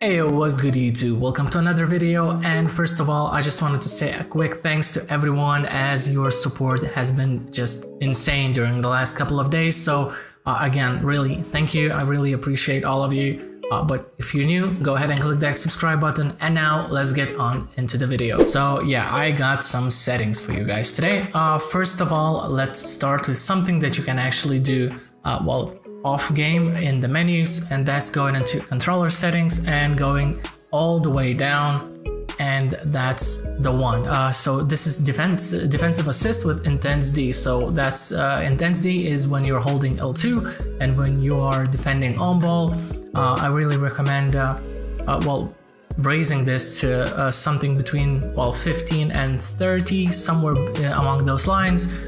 Hey, what's good YouTube? Welcome to another video, and first of all I just wanted to say a quick thanks to everyone, as your support has been just insane during the last couple of days. So again, really thank you. I really appreciate all of you. But if you're new, go ahead and click that subscribe button, and now let's get on into the video. So yeah, I got some settings for you guys today. First of all, let's start with something that you can actually do well off game in the menus, and that's going into controller settings and going all the way down, and that's the one. So this is defensive assist with intense D. So that's intense D is when you're holding L2 and when you are defending on ball. I really recommend well, raising this to something between, well, 15 and 30, somewhere among those lines.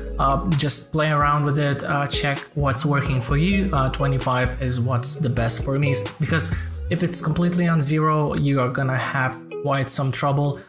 Just play around with it, check what's working for you. 25 is what's the best for me, because if it's completely on zero, you are gonna have quite some trouble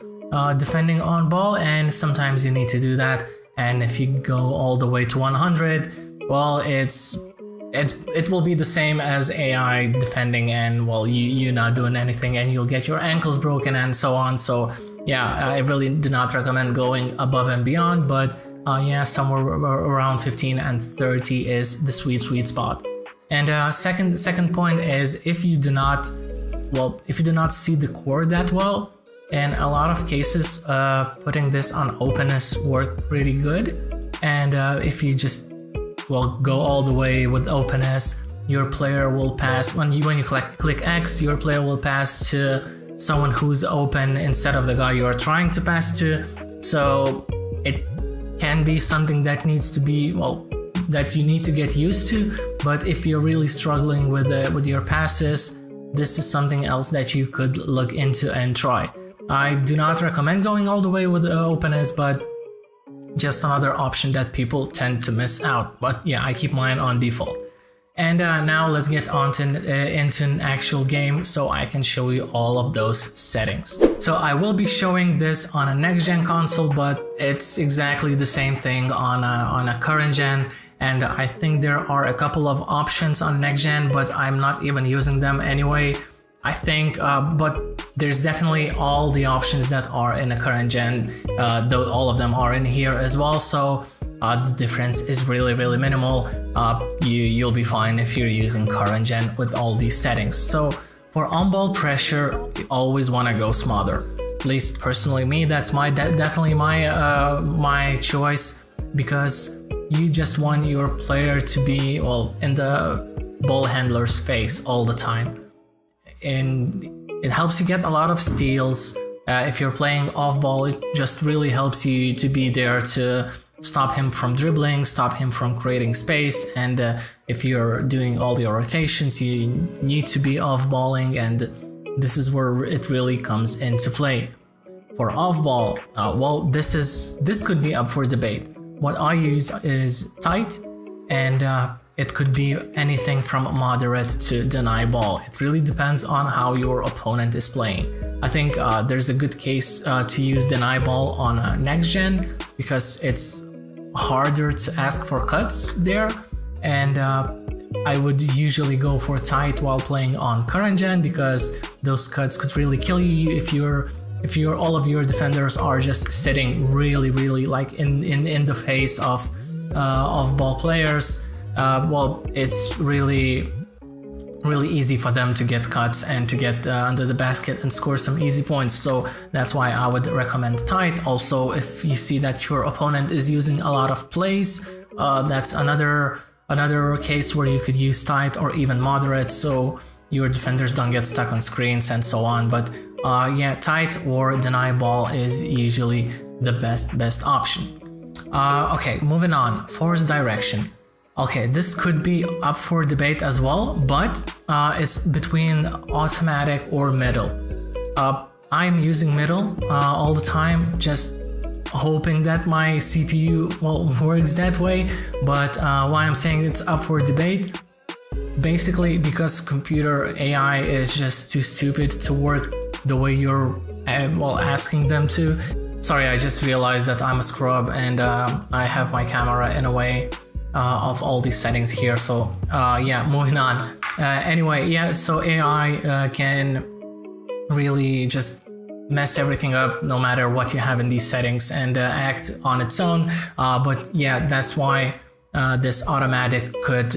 defending on ball, and sometimes you need to do that. And if you go all the way to 100, well, it will be the same as AI defending, and well, you're not doing anything, and you'll get your ankles broken and so on. So yeah, I really do not recommend going above and beyond, but yeah, somewhere around 15 and 30 is the sweet spot. And second point is, if you do not, well, if you do not see the core that well, in a lot of cases, putting this on openness work pretty good. And if you just, well, go all the way with openness, your player will pass when you click X, your player will pass to someone who's open instead of the guy you are trying to pass to. So it can be something that needs to be, well, that you need to get used to. But if you're really struggling with your passes, this is something else that you could look into and try. I do not recommend going all the way with openness, but just another option that people tend to miss out. But yeah, I keep mine on default. And now let's get on to into an actual game, so I can show you all of those settings. So I will be showing this on a next-gen console, but it's exactly the same thing on a current-gen. And I think there are a couple of options on next-gen, but I'm not even using them anyway, I think. But there's definitely all the options that are in the current-gen, though all of them are in here as well. So the difference is really minimal. You'll be fine if you're using current gen with all these settings. So for on-ball pressure, you always want to go smaller. At least personally me, that's my definitely my my choice, because you just want your player to be, well, in the ball handler's face all the time, and it helps you get a lot of steals. If you're playing off-ball, it just really helps you to be there to stop him from dribbling, stop him from creating space. And if you're doing all your rotations, you need to be off-balling, and this is where it really comes into play. For off-ball, well, this could be up for debate. What I use is tight, and it could be anything from moderate to deny ball. It really depends on how your opponent is playing. I think there's a good case to use deny ball on next-gen, because it's harder to ask for cuts there. And I would usually go for tight while playing on current gen, because those cuts could really kill you if all of your defenders are just sitting really like in the face of ball players. Well, it's really easy for them to get cuts and to get under the basket and score some easy points. So that's why I would recommend tight. Also, if you see that your opponent is using a lot of plays, that's another case where you could use tight or even moderate, so your defenders don't get stuck on screens and so on. But yeah, tight or deny ball is usually the best option. Okay, moving on. Force direction. Okay, this could be up for debate as well, but it's between automatic or middle. I'm using middle all the time, just hoping that my CPU, well, works that way. But why I'm saying it's up for debate, basically because computer AI is just too stupid to work the way you're well, asking them to. Sorry, I just realized that I'm a scrub, and I have my camera in a way of all these settings here. So yeah, moving on. Anyway, yeah, so AI can really just mess everything up no matter what you have in these settings and act on its own. But yeah, that's why this automatic could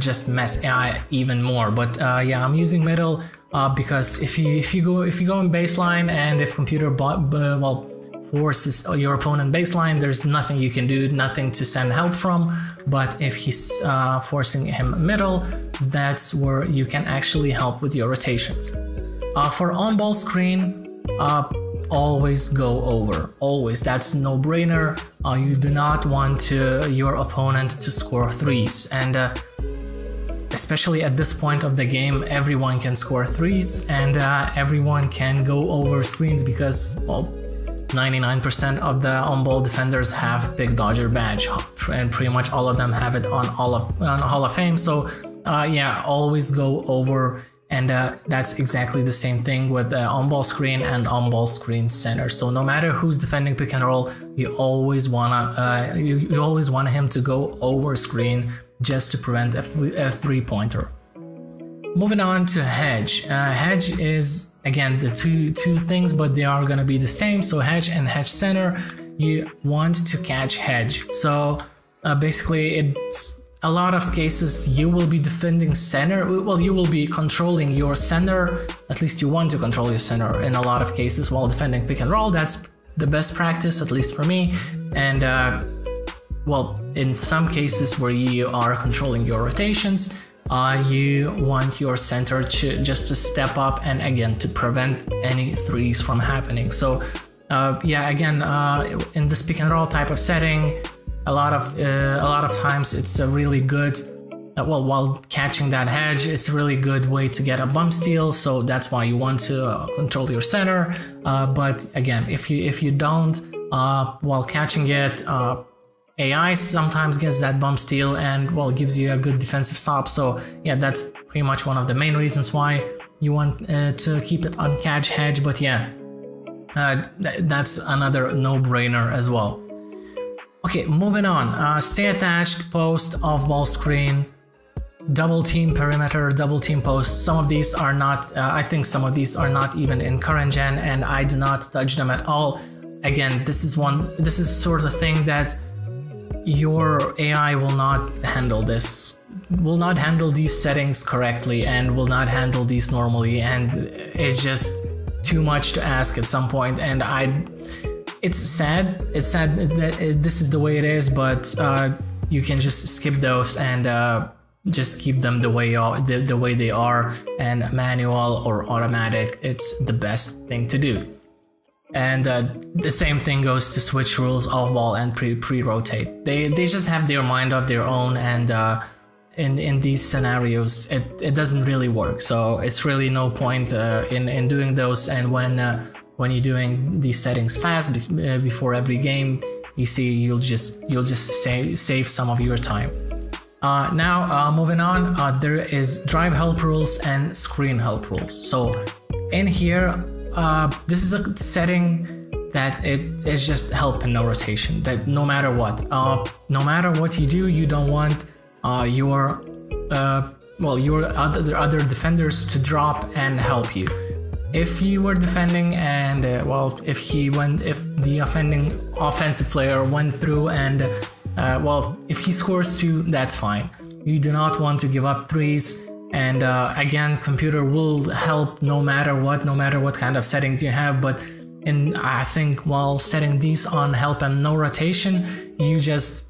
just mess AI even more. But yeah, I'm using middle because if you go in baseline, and if computer well forces your opponent baseline, there's nothing you can do, nothing to send help from. But if he's forcing him middle, that's where you can actually help with your rotations. For on-ball screen, always go over, always. That's no-brainer. You do not want your opponent to score threes, and especially at this point of the game, everyone can score threes, and everyone can go over screens because, well, 99% of the on-ball defenders have big dodger badge, and pretty much all of them have it on Hall of Fame. So yeah, always go over. And that's exactly the same thing with on-ball screen and on-ball screen center. So no matter who's defending pick and roll, you always wanna you always want him to go over screen just to prevent a three-pointer. Moving on to hedge. Hedge is again the two things, but they are gonna be the same. So hedge and hedge center, you want to catch hedge. So basically it's a lot of cases you will be defending center, well, you will be controlling your center, at least you want to control your center in a lot of cases while defending pick and roll. That's the best practice, at least for me. And well, in some cases where you are controlling your rotations, you want your center to just to step up and again to prevent any threes from happening. So yeah, again, in this pick and roll type of setting, a lot of times it's a really good, well, while catching that hedge, it's a really good way to get a bump steal. So that's why you want to control your center. But again, if you don't, while catching it, AI sometimes gets that bump steal and, well, gives you a good defensive stop. So yeah, that's pretty much one of the main reasons why you want to keep it on catch hedge. But yeah, that's another no-brainer as well. Okay, moving on. Stay attached, post, off-ball screen, double team perimeter, double team post. Some of these are not, I think some of these are not even in current gen, and I do not touch them at all. Again, this is sort of thing that your AI will not handle these settings correctly, and will not handle these normally, and it's just too much to ask at some point. And it's sad that this is the way it is, but you can just skip those and just keep them the way they are, and manual or automatic, it's the best thing to do. And the same thing goes to switch rules, off ball and pre-rotate. They just have their mind of their own, and in these scenarios it doesn't really work. So it's really no point in doing those. And when you're doing these settings fast before every game, you see you'll just save some of your time. Now moving on, there is drive help rules and screen help rules. So in here, this is a setting that it's just help and no rotation. That no matter what you do, you don't want your other defenders to drop and help you. If you were defending and well, if the offensive player went through and well, if he scores two, that's fine. You do not want to give up threes. And again, computer will help no matter what kind of settings you have. But I think while setting these on help and no rotation, you just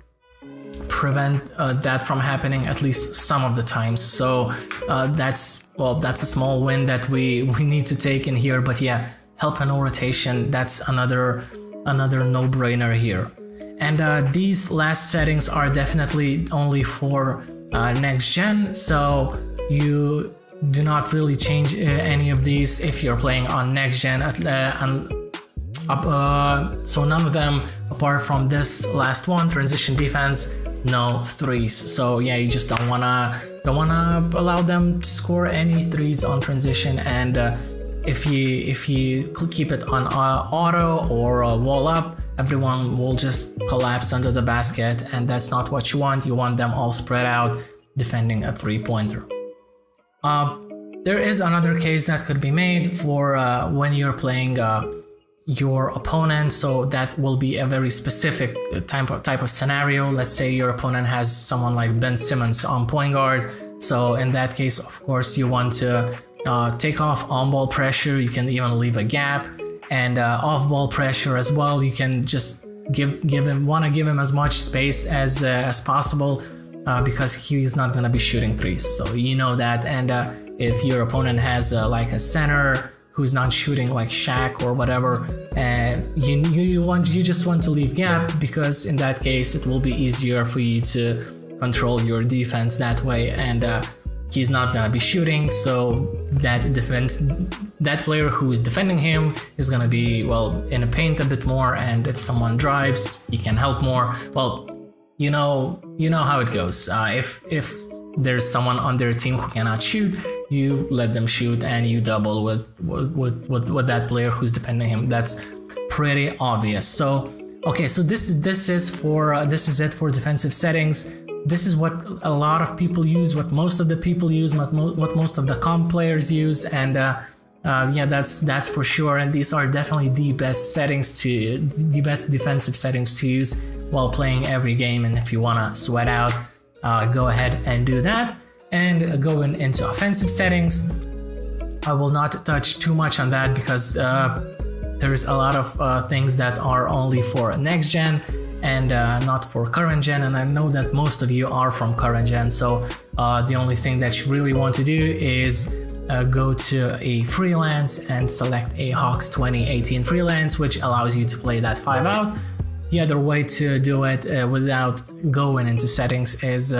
prevent that from happening at least some of the times. So that's a small win that we need to take in here. But yeah, help and no rotation, that's another no-brainer here. And these last settings are definitely only for next gen, so you do not really change any of these if you're playing on next gen. So none of them apart from this last one, transition defense, no threes. So yeah, you just don't wanna allow them to score any threes on transition. And if you keep it on auto or wall up, everyone will just collapse under the basket, and that's not what you want. You want them all spread out defending a three-pointer. There is another case that could be made for when you're playing your opponent, so that will be a very specific type of scenario. Let's say your opponent has someone like Ben Simmons on point guard, so in that case, of course, you want to take off on-ball pressure. You can even leave a gap, and off-ball pressure as well. You can just give him as much space as possible because he's not going to be shooting threes, so you know that. And if your opponent has like a center who's not shooting like Shaq or whatever, you just want to leave gap, because in that case it will be easier for you to control your defense that way, and he's not gonna be shooting, so that player who is defending him is gonna be, well, in the paint a bit more, and if someone drives, he can help more. Well, you know how it goes. If there's someone on their team who cannot shoot, you let them shoot, and you double with that player who's defending him. That's pretty obvious. So okay, so this is it for defensive settings. This is what a lot of people use, what most of the people use, what most of the comp players use, and yeah, that's for sure. And these are definitely the best defensive settings to use while playing every game. And if you wanna sweat out, go ahead and do that. And going into offensive settings, I will not touch too much on that, because there's a lot of things that are only for next gen and not for current gen, and I know that most of you are from current gen, so the only thing that you really want to do is go to a freelance and select a Hawks 2018 freelance, which allows you to play that 5 out. The other way to do it without going into settings is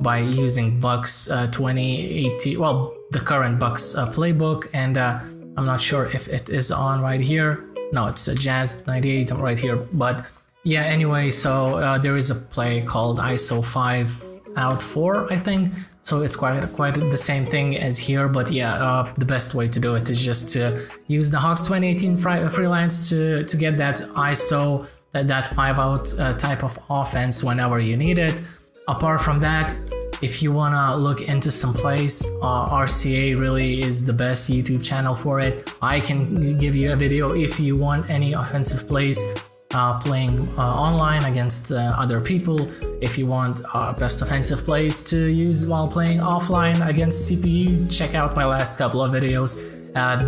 by using Bucks 2018, well, the current Bucks playbook, and I'm not sure if it is on right here. No, it's a Jazz 98 right here, but yeah, anyway, so there is a play called ISO 5 out 4, I think. So it's quite the same thing as here, but yeah, the best way to do it is just to use the Hawks 2018 freelance to get that ISO, that 5 out type of offense whenever you need it. Apart from that, if you want to look into some plays, RCA really is the best YouTube channel for it. I can give you a video if you want any offensive plays. Playing online against other people, if you want best offensive plays to use while playing offline against CPU, check out my last couple of videos.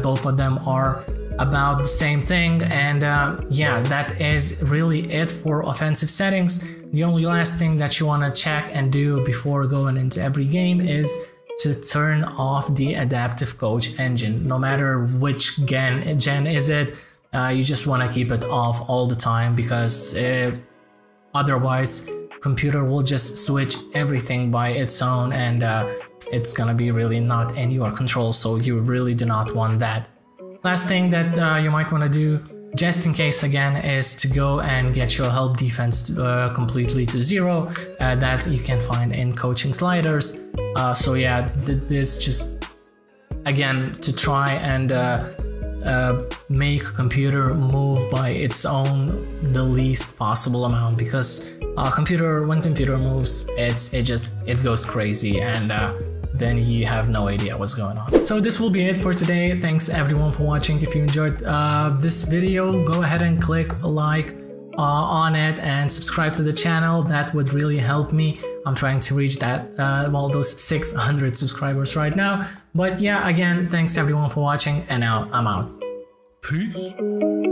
Both of them are about the same thing, and yeah, that is really it for offensive settings. The only last thing that you want to check and do before going into every game is to turn off the adaptive coach engine. No matter which gen is it, you just want to keep it off all the time, because otherwise computer will just switch everything by its own, and it's gonna be really not in your control, so you really do not want that. Last thing that you might want to do, just in case again, is to go and get your help defense completely to zero. That you can find in coaching sliders. So yeah, this just again to try and make computer move by its own the least possible amount, because when computer moves, it goes crazy, and then you have no idea what's going on. So this will be it for today. Thanks everyone for watching. If you enjoyed this video, go ahead and click like on it and subscribe to the channel. That would really help me. I'm trying to reach that, well, those 600 subscribers right now. But yeah, again, thanks everyone for watching, and now I'm out. Peace.